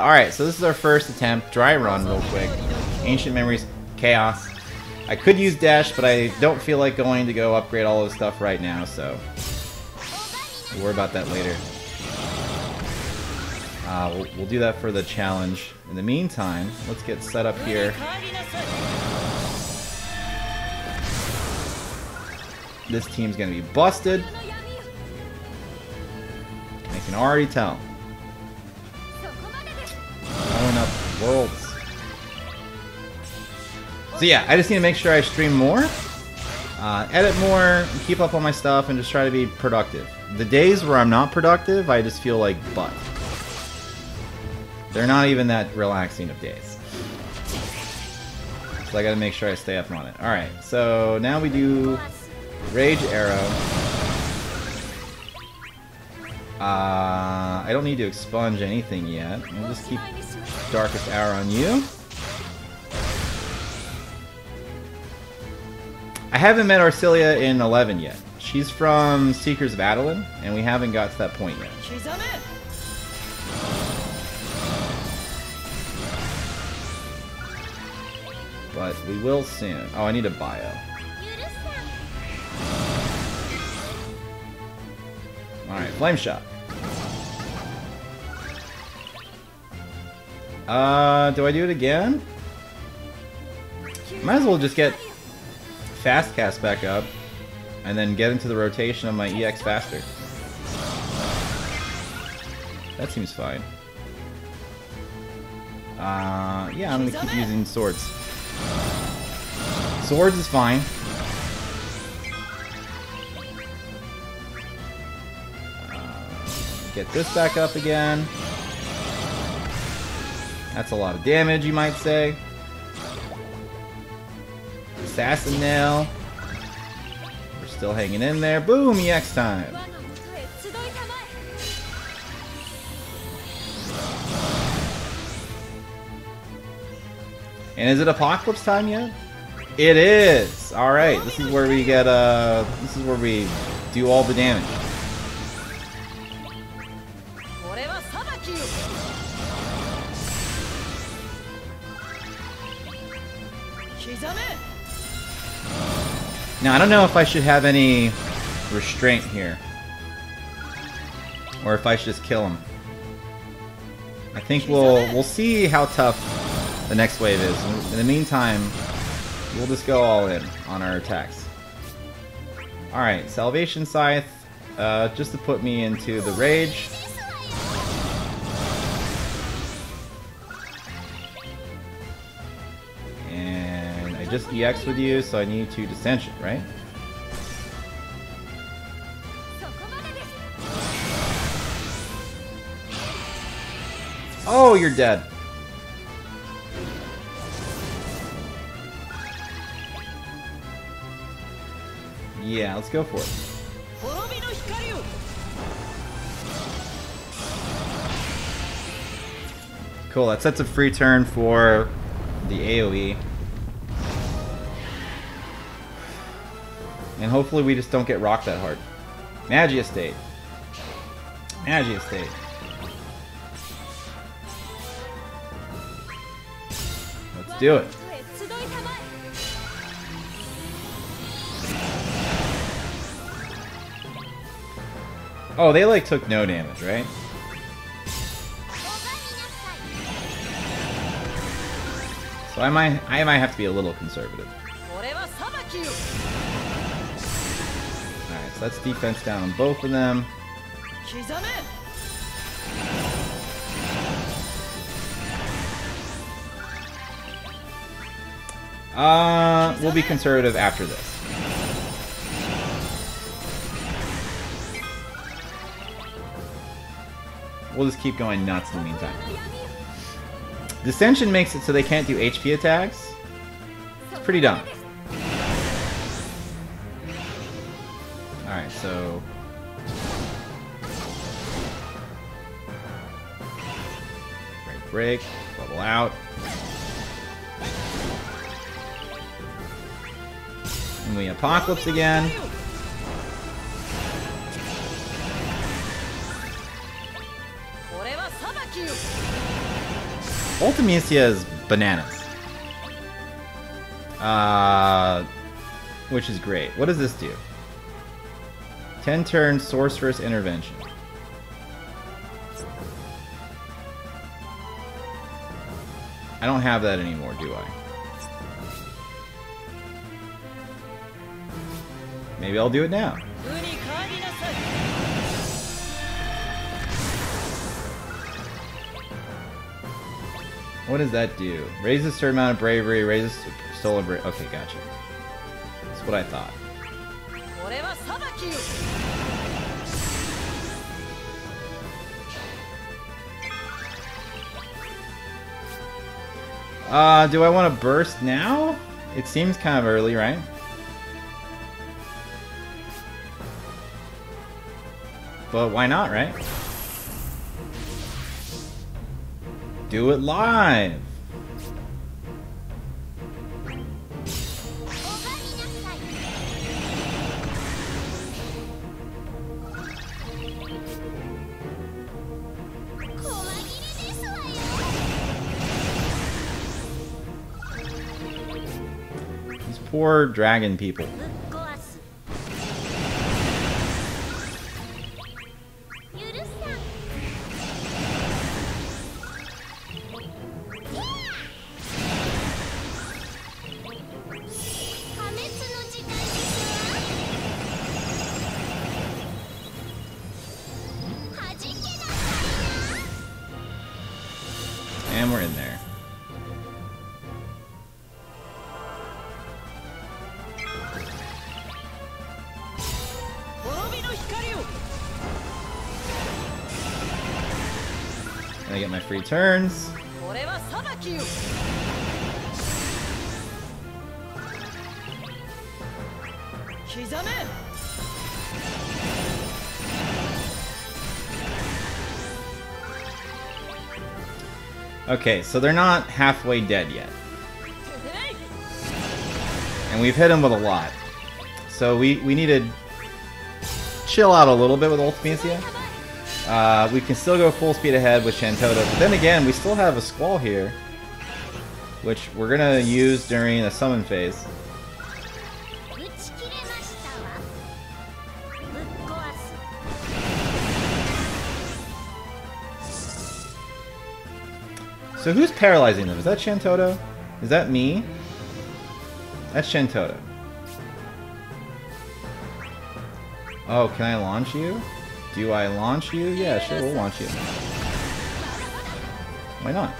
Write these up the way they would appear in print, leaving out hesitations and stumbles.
Alright, so this is our first attempt. Dry run real quick. Ancient Memories, Chaos. I could use Dash, but I don't feel like going to go upgrade all this stuff right now, so we'll worry about that later. We'll do that for the challenge. In the meantime, let's get set up here. This team's gonna be busted. I can already tell. Blowing up worlds. So yeah, I just need to make sure I stream more, edit more, keep up on my stuff, and just try to be productive. The days where I'm not productive, I just feel like butt. They're not even that relaxing of days. So I gotta make sure I stay up on it. Alright, so now we do Rage Arrow. I don't need to expunge anything yet. We'll just keep Darkest Hour on you. I haven't met Arciela in 11 yet. She's from Seekers of Adelyn, and we haven't got to that point yet. She's on it. But we will soon. Oh, I need a bio. Alright, Flame Shot. Do I do it again? Might as well just get Fast Cast back up, and then get into the rotation of my EX faster. That seems fine. Yeah, I'm gonna keep using swords. Swords is fine. Get this back up again. That's a lot of damage, you might say. Assassin Nail. We're still hanging in there. Boom! EX time. And is it Apocalypse time yet? It is. All right. This is where we get. This is where we do all the damage. Now, I don't know if I should have any restraint here, or if I should just kill him. I think we'll see how tough the next wave is. In the meantime, we'll just go all in on our attacks. Alright, Salvation Scythe, just to put me into the rage. Just EX with you, so I need to Dissension, right? Oh, you're dead. Yeah, let's go for it. Cool, that sets a free turn for the AoE. And hopefully we just don't get rocked that hard. Magia State. Magia State. Let's do it. Oh, they like took no damage, right? So I might have to be a little conservative. Alright, so that's defense down on both of them. We'll be conservative after this. We'll just keep going nuts in the meantime. Dissension makes it so they can't do HP attacks. It's pretty dumb. Alright, so break, bubble out. And we Apocalypse again. Ultimecia is bananas. Which is great. What does this do? 10 turns, Sorceress Intervention. I don't have that anymore, do I? Maybe I'll do it now. What does that do? Raise a certain amount of bravery, raises soul of bravery. Okay, gotcha. That's what I thought. Do I want to burst now? It seems kind of early, right? But why not, right? Do it live! These poor dragon people. And we're in there. And I get my free turns. Okay, so they're not halfway dead yet. And we've hit them with a lot. So we need to chill out a little bit with Ultimecia. We can still go full speed ahead with Shantotto. But then again, we still have a Squall here, which we're going to use during the summon phase. So who's paralyzing them? Is that Shantotto? Is that me? That's Shantotto. Oh, can I launch you? Do I launch you? Yeah, sure, we'll launch you. Why not?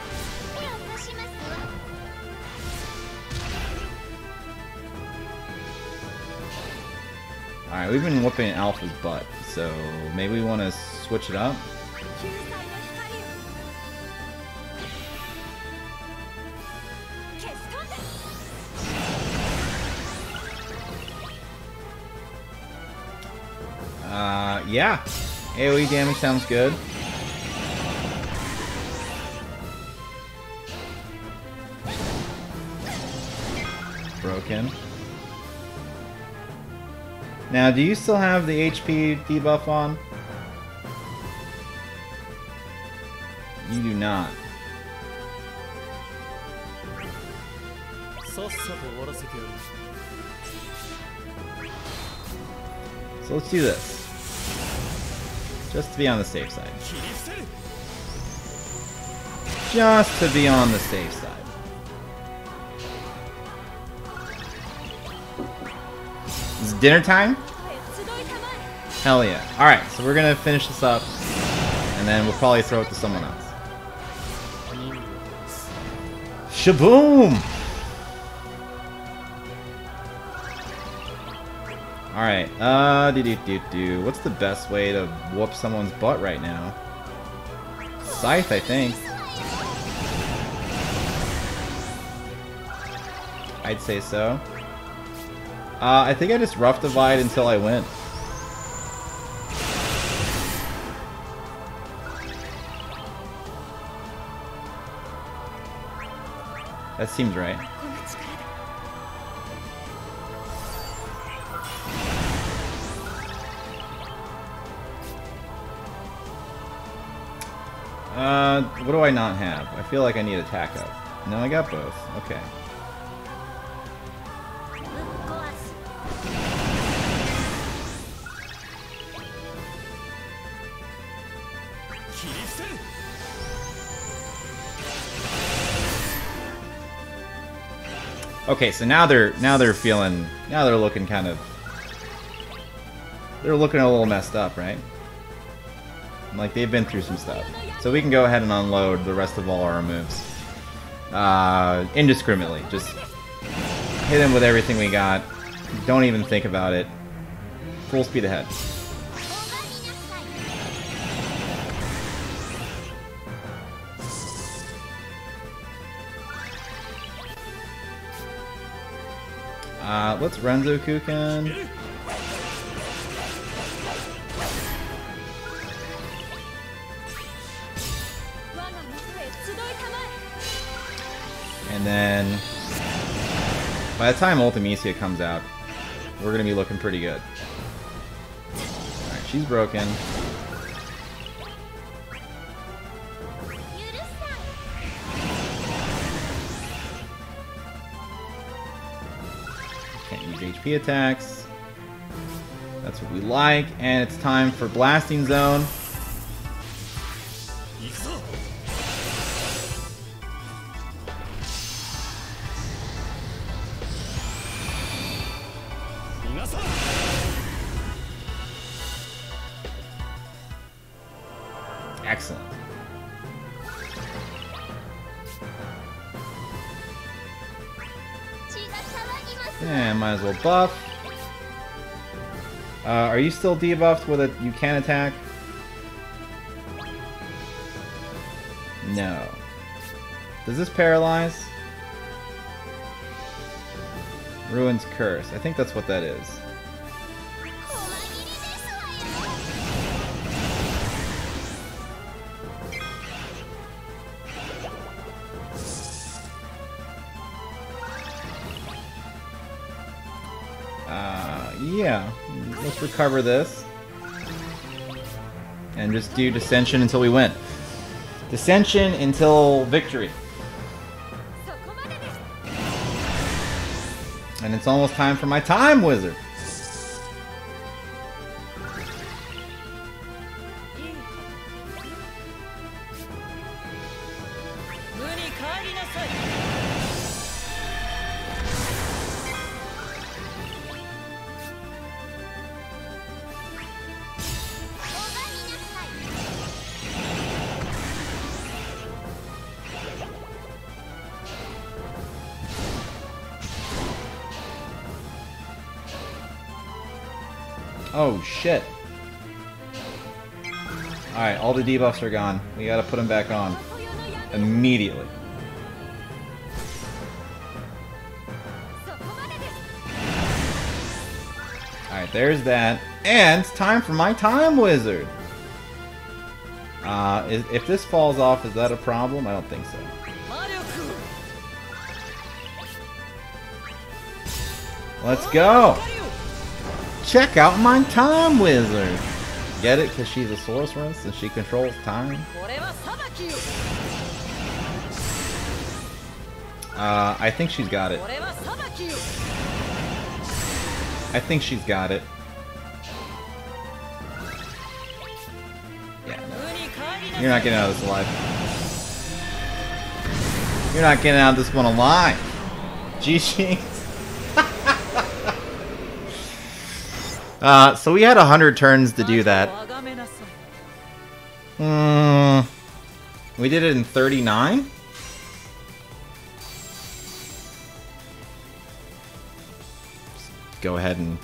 Alright, we've been whooping Alpha's butt, so maybe we want to switch it up. Yeah, AoE damage sounds good. Broken. Now, do you still have the HP debuff on? You do not. So let's do this. Just to be on the safe side. Just to be on the safe side. It's dinner time? Hell yeah. Alright, so we're gonna finish this up, and then we'll probably throw it to someone else. Shaboom! Alright, what's the best way to whoop someone's butt right now? Scythe, I think. I'd say so. I think I just rough divide until I win. That seems right. What do I not have? I feel like I need attack up. No, I got both. Okay. Okay, so now they're looking kind of, they're looking a little messed up, right? Like they've been through some stuff. So we can go ahead and unload the rest of all our moves indiscriminately. Just hit them with everything we got. Don't even think about it. Full speed ahead. Let's Renzokuken. And then, by the time Ultimecia comes out, we're going to be looking pretty good. Alright, she's broken. HP attacks. That's what we like, and it's time for Blasting Zone. Excellent. Yeah, might as well buff. Are you still debuffed with a you can attack? No. Does this paralyze? Ruin's curse. I think that's what that is. Yeah, let's recover this and just do Dissension until we win. Dissension until victory. And it's almost time for my time wizard. Oh shit. Alright, all the debuffs are gone. We gotta put them back on. Immediately. Alright, there's that. And it's time for my time wizard! If this falls off, is that a problem? I don't think so. Let's go! Check out my time wizard! Get it? Because she's a sorceress and she controls time? I think she's got it. I think she's got it. Yeah, no. You're not getting out of this alive. You're not getting out of this one alive! GG! So we had 100 turns to do that. We did it in 39? Just go ahead and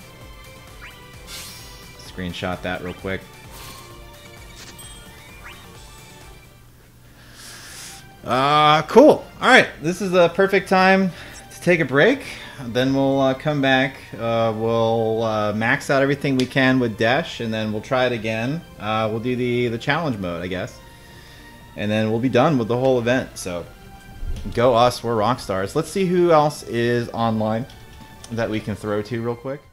screenshot that real quick. Cool. Alright, this is the perfect time to take a break. Then we'll come back, we'll max out everything we can with Dash, and then we'll try it again. We'll do the challenge mode, I guess. And then we'll be done with the whole event, so go us, we're rock stars. Let's see who else is online that we can throw to real quick.